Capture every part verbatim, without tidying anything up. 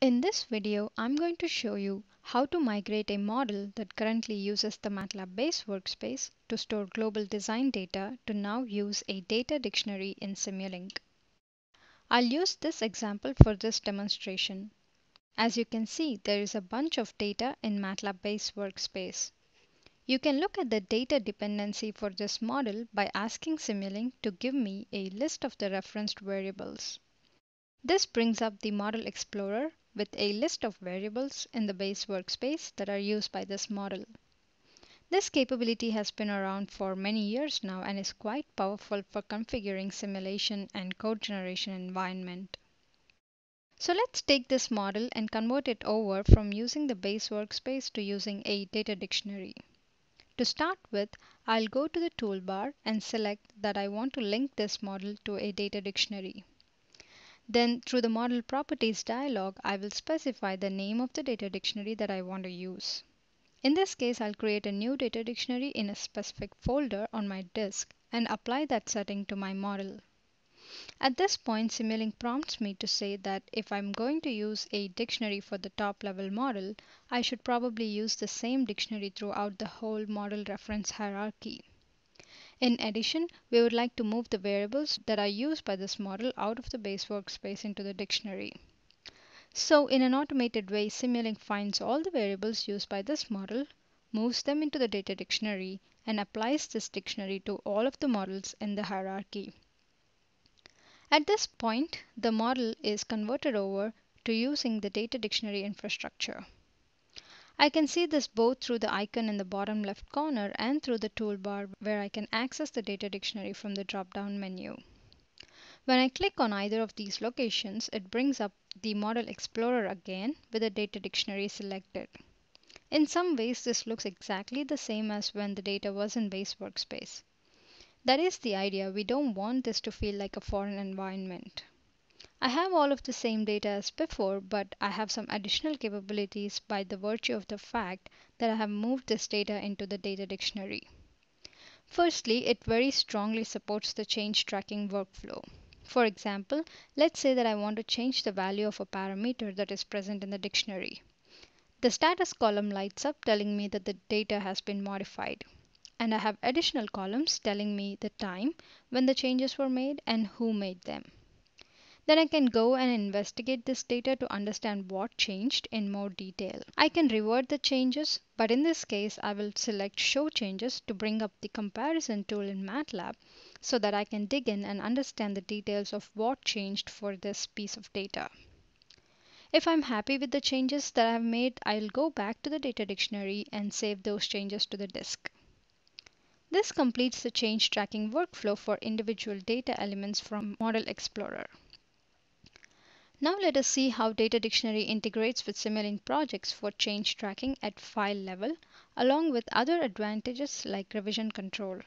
In this video, I'm going to show you how to migrate a model that currently uses the MATLAB base workspace to store global design data to now use a data dictionary in Simulink. I'll use this example for this demonstration. As you can see, there is a bunch of data in MATLAB base workspace. You can look at the data dependency for this model by asking Simulink to give me a list of the referenced variables. This brings up the Model Explorer with a list of variables in the base workspace that are used by this model. This capability has been around for many years now and is quite powerful for configuring simulation and code generation environment. So let's take this model and convert it over from using the base workspace to using a data dictionary. To start with, I'll go to the toolbar and select that I want to link this model to a data dictionary. Then, through the Model Properties dialog, I will specify the name of the data dictionary that I want to use. In this case, I'll create a new data dictionary in a specific folder on my disk and apply that setting to my model. At this point, Simulink prompts me to say that if I'm going to use a dictionary for the top-level model, I should probably use the same dictionary throughout the whole model reference hierarchy. In addition, we would like to move the variables that are used by this model out of the base workspace into the dictionary. So, in an automated way, Simulink finds all the variables used by this model, moves them into the data dictionary, and applies this dictionary to all of the models in the hierarchy. At this point, the model is converted over to using the data dictionary infrastructure. I can see this both through the icon in the bottom left corner and through the toolbar where I can access the data dictionary from the drop-down menu. When I click on either of these locations, it brings up the Model Explorer again with the data dictionary selected. In some ways, this looks exactly the same as when the data was in base workspace. That is the idea. We don't want this to feel like a foreign environment. I have all of the same data as before, but I have some additional capabilities by the virtue of the fact that I have moved this data into the data dictionary. Firstly, it very strongly supports the change tracking workflow. For example, let's say that I want to change the value of a parameter that is present in the dictionary. The status column lights up telling me that the data has been modified. And I have additional columns telling me the time when the changes were made and who made them. Then I can go and investigate this data to understand what changed in more detail. I can revert the changes, but in this case, I will select Show Changes to bring up the comparison tool in MATLAB so that I can dig in and understand the details of what changed for this piece of data. If I'm happy with the changes that I've made, I'll go back to the data dictionary and save those changes to the disk. This completes the change tracking workflow for individual data elements from Model Explorer. Now let us see how Data Dictionary integrates with Simulink projects for change tracking at file level, along with other advantages like revision control.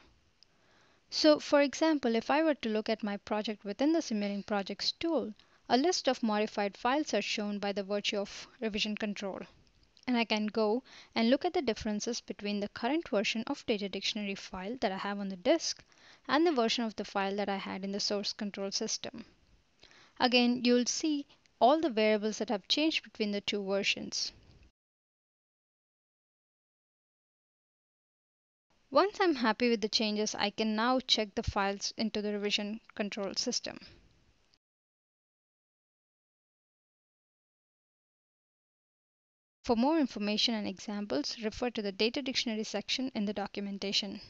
So, for example, if I were to look at my project within the Simulink projects tool, a list of modified files are shown by the virtue of revision control. And I can go and look at the differences between the current version of Data Dictionary file that I have on the disk and the version of the file that I had in the source control system. Again, you'll see all the variables that have changed between the two versions. Once I'm happy with the changes, I can now check the files into the revision control system. For more information and examples, refer to the data dictionary section in the documentation.